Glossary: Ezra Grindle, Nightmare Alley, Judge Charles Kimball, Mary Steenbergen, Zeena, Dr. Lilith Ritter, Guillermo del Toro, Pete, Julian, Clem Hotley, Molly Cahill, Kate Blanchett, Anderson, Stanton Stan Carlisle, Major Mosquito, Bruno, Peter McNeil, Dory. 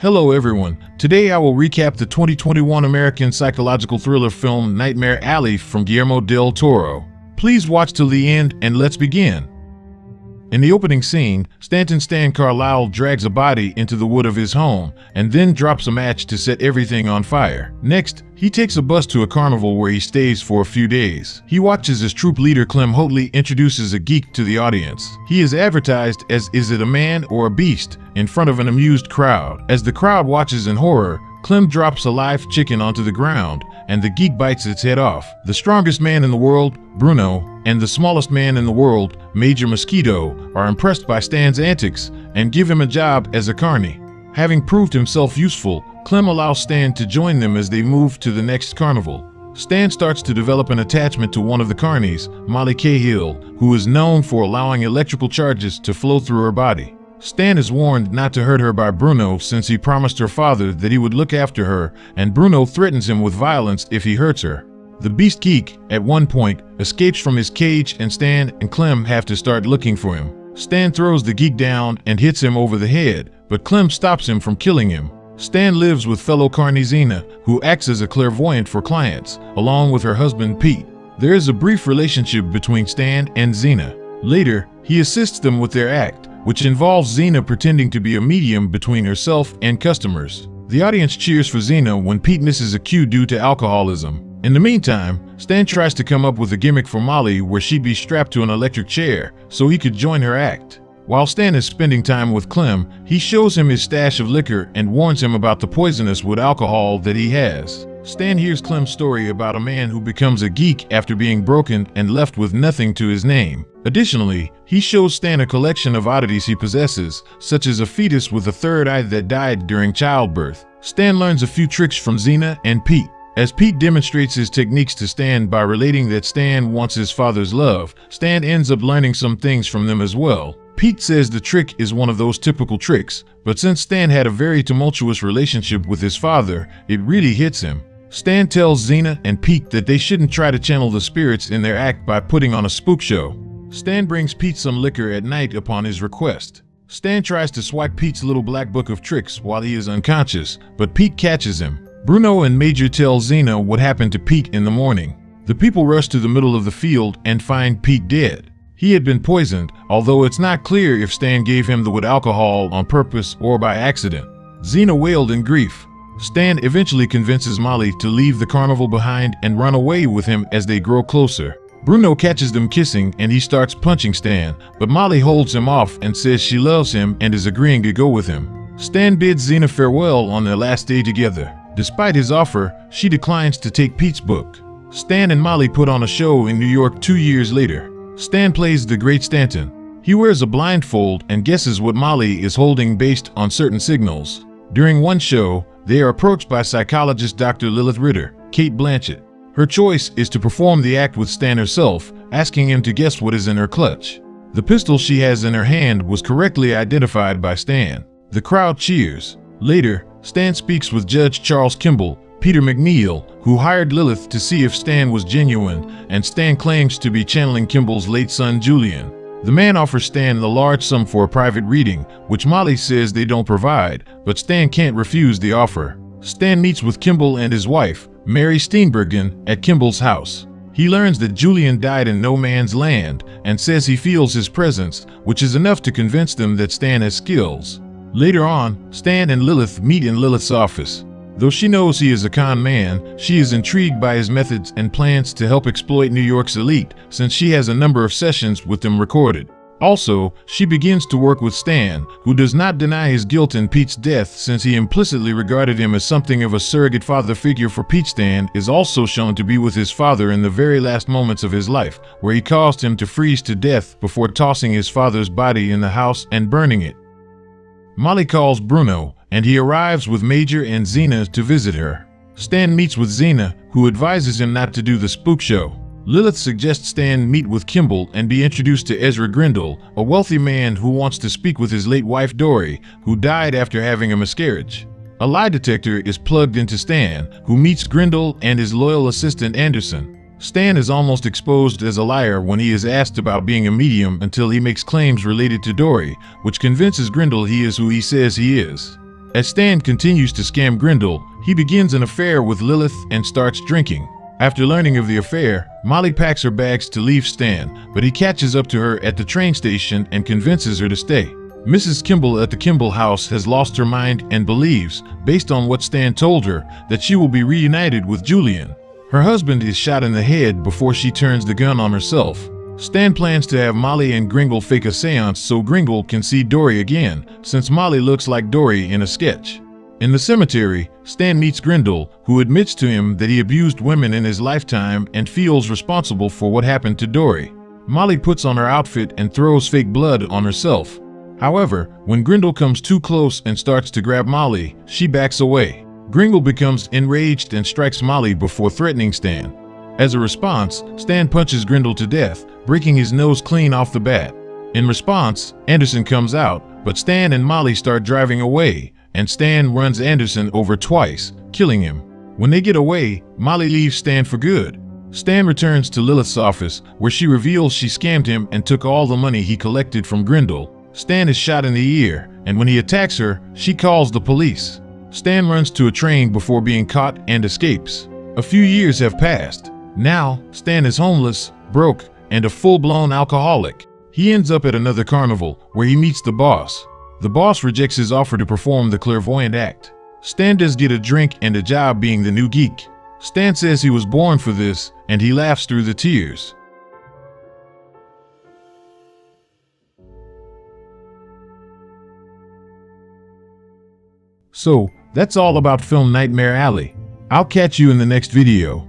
Hello everyone, today I will recap the 2021 American psychological thriller film Nightmare Alley from Guillermo del Toro. Please watch till the end and let's begin. In the opening scene, Stanton Stan Carlisle drags a body into the wood of his home and then drops a match to set everything on fire. Next, he takes a bus to a carnival where he stays for a few days. He watches as troop leader Clem Hotley introduces a geek to the audience. He is advertised as "Is it a man or a beast?" in front of an amused crowd. As the crowd watches in horror, Clem drops a live chicken onto the ground, and the geek bites its head off. The strongest man in the world, Bruno, and the smallest man in the world, Major Mosquito, are impressed by Stan's antics and give him a job as a carny. Having proved himself useful, Clem allows Stan to join them as they move to the next carnival. Stan starts to develop an attachment to one of the carnies, Molly Cahill, who is known for allowing electrical charges to flow through her body. Stan is warned not to hurt her by Bruno since he promised her father that he would look after her, and Bruno threatens him with violence if he hurts her. The beast geek, at one point, escapes from his cage and Stan and Clem have to start looking for him. Stan throws the geek down and hits him over the head, but Clem stops him from killing him. Stan lives with fellow carny Zeena, who acts as a clairvoyant for clients, along with her husband Pete. There is a brief relationship between Stan and Zeena. Later, he assists them with their act, which involves Zeena pretending to be a medium between herself and customers. The audience cheers for Zeena when Pete misses a cue due to alcoholism. In the meantime, Stan tries to come up with a gimmick for Molly where she'd be strapped to an electric chair so he could join her act. While Stan is spending time with Clem, he shows him his stash of liquor and warns him about the poisonous wood alcohol that he has. Stan hears Clem's story about a man who becomes a geek after being broken and left with nothing to his name. Additionally, he shows Stan a collection of oddities he possesses, such as a fetus with a third eye that died during childbirth. Stan learns a few tricks from Zeena and Pete. As Pete demonstrates his techniques to Stan by relating that Stan wants his father's love, Stan ends up learning some things from them as well. Pete says the trick is one of those typical tricks, but since Stan had a very tumultuous relationship with his father, it really hits him. Stan tells Zeena and Pete that they shouldn't try to channel the spirits in their act by putting on a spook show. Stan brings Pete some liquor at night upon his request. Stan tries to swipe Pete's little black book of tricks while he is unconscious, but Pete catches him. Bruno and Major tell Zeena what happened to Pete in the morning. The people rush to the middle of the field and find Pete dead. He had been poisoned, although it's not clear if Stan gave him the wood alcohol on purpose or by accident. Zeena wailed in grief. Stan eventually convinces Molly to leave the carnival behind and run away with him as they grow closer. Bruno catches them kissing and he starts punching Stan, but Molly holds him off and says she loves him and is agreeing to go with him. Stan bids Zeena farewell on their last day together. Despite his offer, she declines to take Pete's book. Stan and Molly put on a show in New York 2 years later. Stan plays the Great Stanton. He wears a blindfold and guesses what Molly is holding based on certain signals. During one show, they are approached by psychologist Dr. Lilith Ritter, Kate Blanchett. Her choice is to perform the act with Stan herself, asking him to guess what is in her clutch. The pistol she has in her hand was correctly identified by Stan. The crowd cheers. Later, Stan speaks with Judge Charles Kimball, Peter McNeil, who hired Lilith to see if Stan was genuine, and Stan claims to be channeling Kimball's late son Julian. The man offers Stan the large sum for a private reading, which Molly says they don't provide, but Stan can't refuse the offer. Stan meets with Kimball and his wife, Mary Steenbergen, at Kimball's house. He learns that Julian died in no man's land and says he feels his presence, which is enough to convince them that Stan has skills. Later on, Stan and Lilith meet in Lilith's office. Though she knows he is a con man, she is intrigued by his methods and plans to help exploit New York's elite, since she has a number of sessions with them recorded. Also, she begins to work with Stan, who does not deny his guilt in Pete's death since he implicitly regarded him as something of a surrogate father figure for Pete. Stan is also shown to be with his father in the very last moments of his life, where he caused him to freeze to death before tossing his father's body in the house and burning it. Molly calls Bruno, and he arrives with Major and Zeena to visit her. Stan meets with Zeena, who advises him not to do the spook show. Lilith suggests Stan meet with Kimball and be introduced to Ezra Grindle, a wealthy man who wants to speak with his late wife Dory, who died after having a miscarriage. A lie detector is plugged into Stan, who meets Grindle and his loyal assistant Anderson. Stan is almost exposed as a liar when he is asked about being a medium until he makes claims related to Dory, which convinces Grindle he is who he says he is. As Stan continues to scam Grindle, he begins an affair with Lilith and starts drinking. After learning of the affair, Molly packs her bags to leave Stan, but he catches up to her at the train station and convinces her to stay. Mrs. Kimball at the Kimball house has lost her mind and believes, based on what Stan told her, that she will be reunited with Julian. Her husband is shot in the head before she turns the gun on herself. Stan plans to have Molly and Grindle fake a seance so Grindle can see Dory again, since Molly looks like Dory in a sketch. In the cemetery, Stan meets Grindle, who admits to him that he abused women in his lifetime and feels responsible for what happened to Dory. Molly puts on her outfit and throws fake blood on herself. However, when Grindle comes too close and starts to grab Molly, she backs away. Grindle becomes enraged and strikes Molly before threatening Stan. As a response, Stan punches Grindle to death, breaking his nose clean off the bat. In response, Anderson comes out, but Stan and Molly start driving away, and Stan runs Anderson over twice, killing him. When they get away, Molly leaves Stan for good. Stan returns to Lilith's office, where she reveals she scammed him and took all the money he collected from Grindle. Stan is shot in the ear, and when he attacks her, she calls the police. Stan runs to a train before being caught and escapes. A few years have passed. Now, Stan is homeless, broke, and a full-blown alcoholic. He ends up at another carnival, where he meets the boss. The boss rejects his offer to perform the clairvoyant act. Stan does get a drink and a job being the new geek. Stan says he was born for this, and he laughs through the tears. So, that's all about film Nightmare Alley. I'll catch you in the next video.